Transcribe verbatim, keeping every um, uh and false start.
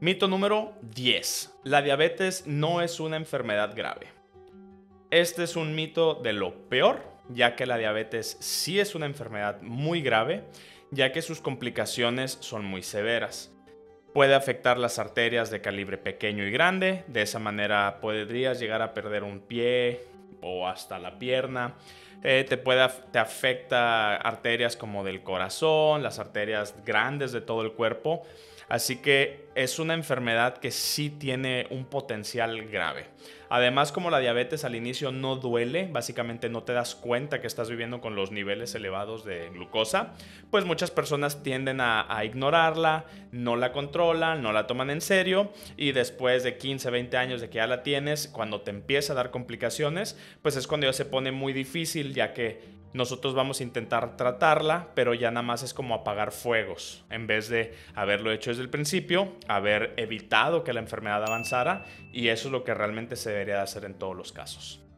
Mito número diez. La diabetes no es una enfermedad grave. Este es un mito de lo peor, ya que la diabetes sí es una enfermedad muy grave, ya que sus complicaciones son muy severas. Puede afectar las arterias de calibre pequeño y grande, de esa manera podrías llegar a perder un pie o hasta la pierna. Eh, te, puede, te afecta arterias como del corazón, las arterias grandes de todo el cuerpo. Así que es una enfermedad que sí tiene un potencial grave. Además, como la diabetes al inicio no duele, básicamente no te das cuenta que estás viviendo con los niveles elevados de glucosa, pues muchas personas tienden a, a ignorarla, no la controlan, no la toman en serio, y después de quince, veinte años de que ya la tienes, cuando te empieza a dar complicaciones, pues es cuando ya se pone muy difícil, ya que nosotros vamos a intentar tratarla, pero ya nada más es como apagar fuegos, en vez de haberlo hecho desde el principio, haber evitado que la enfermedad avanzara, y eso es lo que realmente se debería hacer en todos los casos.